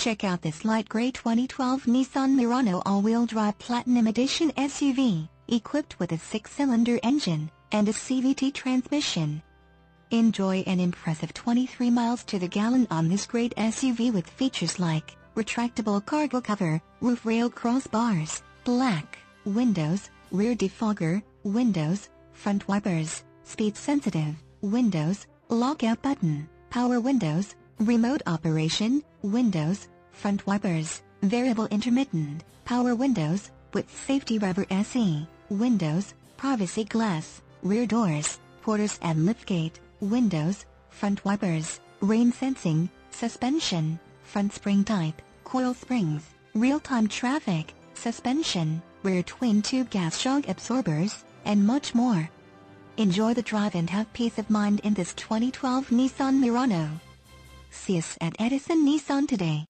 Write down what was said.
Check out this light gray 2012 Nissan Murano all-wheel drive Platinum Edition SUV, equipped with a 6-cylinder engine and a CVT transmission. Enjoy an impressive 23 miles to the gallon on this great SUV with features like retractable cargo cover, roof rail crossbars, black windows, rear defogger, windows, front wipers, speed-sensitive windows, lockout button, power windows, remote operation, windows, front wipers, variable intermittent, power windows, with safety rubber SE, windows, privacy glass, rear doors, porters and liftgate, windows, front wipers, rain sensing, suspension, front spring type, coil springs, real-time traffic, suspension, rear twin-tube gas shock absorbers, and much more. Enjoy the drive and have peace of mind in this 2012 Nissan Murano. See us at Edison Nissan today.